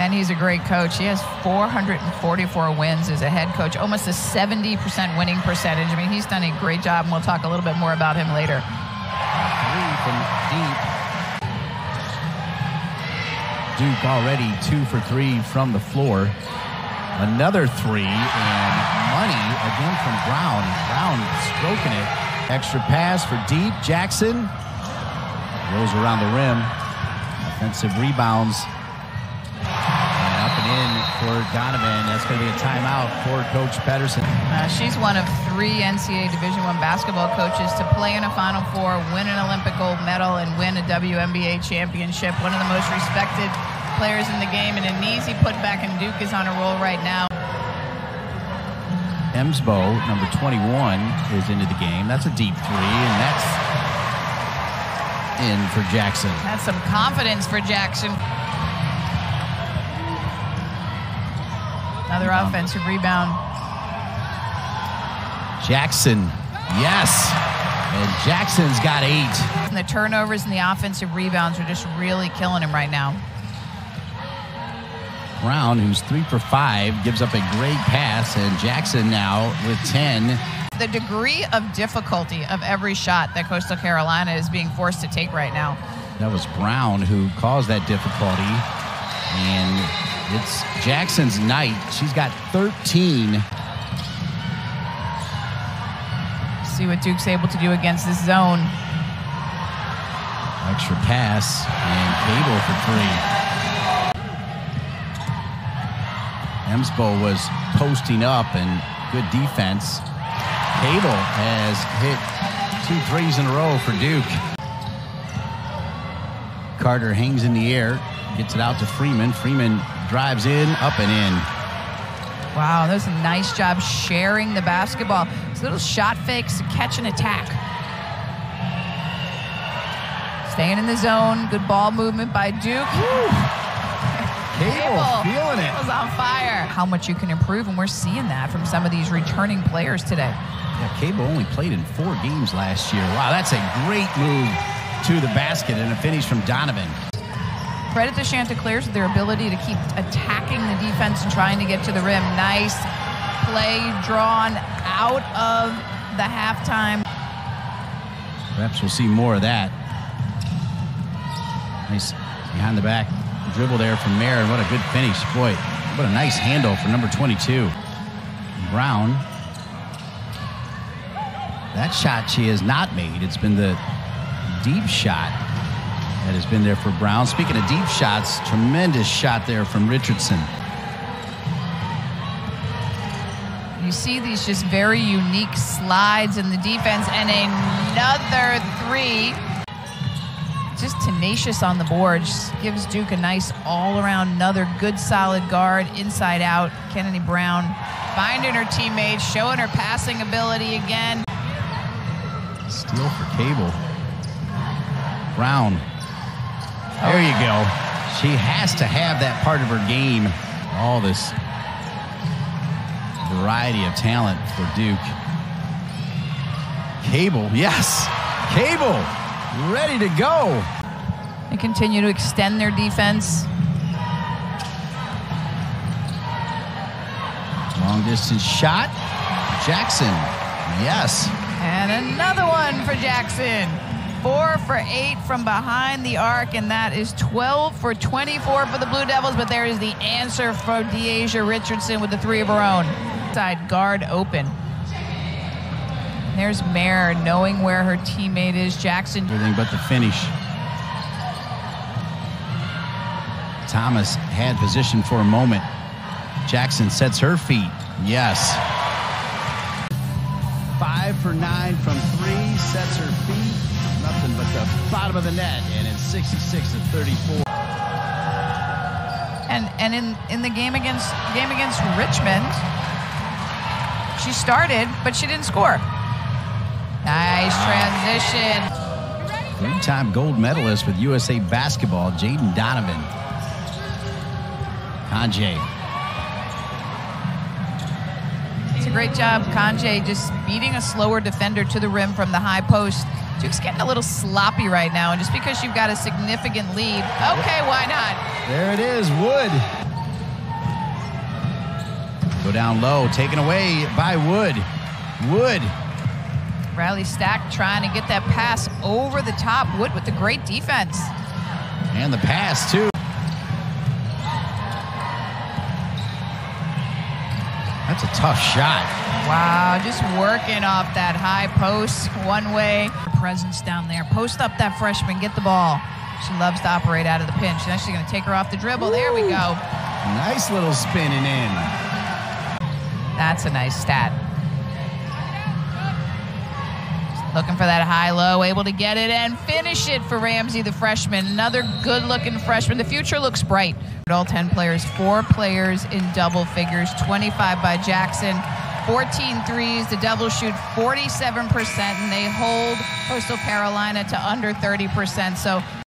And he's a great coach. He has 444 wins as a head coach, almost a 70% winning percentage. I mean, he's done a great job, and we'll talk a little bit more about him later. Three from deep. Duke already 2 for 3 from the floor. Another three, and money again from Brown. Brown stroking it. Extra pass for deep. Jackson goes around the rim. Offensive rebounds. For Donovan. That's going to be a timeout for Coach Pedersen. She's one of 3 NCAA Division I basketball coaches to play in a Final Four, win an Olympic gold medal, and win a WNBA championship. One of the most respected players in the game, and an easy putback, and Duke is on a roll right now. Emsbo, number 21, is into the game. That's a deep three, and that's in for Jackson. That's some confidence for Jackson. Another offensive rebound. Jackson, yes. And Jackson's got 8. And the turnovers and the offensive rebounds are just really killing him right now. Brown, who's 3 for 5, gives up a great pass. And Jackson now with 10. The degree of difficulty of every shot that Coastal Carolina is being forced to take right now. That was Brown who caused that difficulty. And it's Jackson's night. She's got 13. See what Duke's able to do against this zone. Extra pass and Cable for 3. Emsbo was posting up and good defense. Cable has hit 2 threes in a row for Duke. Carter hangs in the air, gets it out to Freeman. Freeman drives in, up and in. Wow, that's a nice job sharing the basketball. It's little shot fakes to catch and attack. Staying in the zone. Good ball movement by Duke. Cable feeling it. Cable's on fire. How much you can improve, and we're seeing that from some of these returning players today. Yeah, Cable only played in 4 games last year. Wow, that's a great move to the basket and a finish from Donovan. Credit the Chanticleers with their ability to keep attacking the defense and trying to get to the rim. Nice play drawn out of the halftime. Perhaps we'll see more of that. Nice behind the back dribble there from Mayer. And what a good finish. Boy, what a nice handle for number 22. Brown. That shot she has not made. It's been the deep shot that has been there for Brown. Speaking of deep shots, tremendous shot there from Richardson. You see these just very unique slides in the defense, and another 3. Just tenacious on the board. Just gives Duke a nice all-around, another good solid guard inside out. Kennedy Brown finding her teammates, showing her passing ability again. Steal for Cable. Brown. There you go. She has to have that part of her game. All this variety of talent for Duke. Cable, yes. Cable, ready to go. They continue to extend their defense. Long distance shot. Jackson, yes. And another one for Jackson. 4 for 8 from behind the arc, and that is 12 for 24 for the Blue Devils, but there is the answer for DeAsia Richardson with the 3 of her own. Side guard open. And there's Mayer knowing where her teammate is. Jackson. Everything but the finish. Thomas had position for a moment. Jackson sets her feet. Yes. 5 for 9 from 3, sets her feet. Nothing but the bottom of the net, and it's 66 to 34. And in the game against Richmond, she started, but she didn't score. Nice transition. 3-time gold medalist with USA Basketball, Jaden Donovan. Kanjé. It's a great job, Kanjé, just beating a slower defender to the rim from the high post. Duke's getting a little sloppy right now, and just because you've got a significant lead, okay, why not? There it is, Wood. Go down low, taken away by Wood. Wood. Riley Stack trying to get that pass over the top. Wood with the great defense. And the pass, too. That's a tough shot. Wow, just working off that high post one way. Presence down there. Post up that freshman, get the ball. She loves to operate out of the pinch. She's actually going to take her off the dribble. Ooh. There we go. Nice little spinning in. That's a nice stat. Looking for that high-low, able to get it and finish it for Ramsey, the freshman. Another good-looking freshman. The future looks bright. All 10 players, 4 players in double figures, 25 by Jackson, 14 threes. The Devils shoot 47%, and they hold Coastal Carolina to under 30%. So